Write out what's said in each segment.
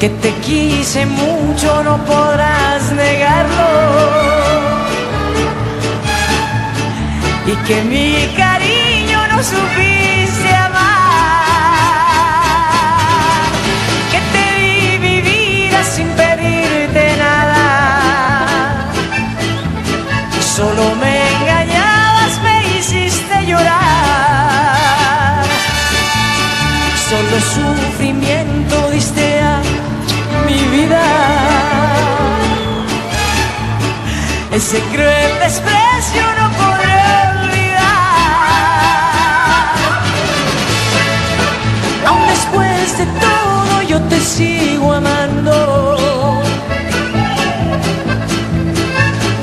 que te quise mucho, no podrás negarlo, y que mi cariño no supiste amar, que te di mi vida sin pedirte nada, y solo me engañabas, me hiciste llorar, solo sufrimiento diste a mi vida, ese cruel desprecio no podré olvidar. Aún después de todo yo te sigo amando,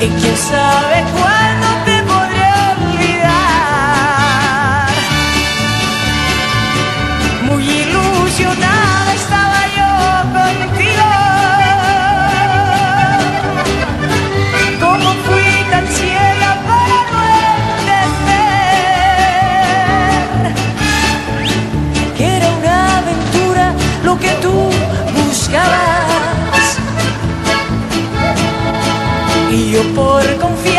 y quién sabe cuándo te podré olvidar. Muy ilusionada estaba yo contigo, que tú buscabas, y yo por confiar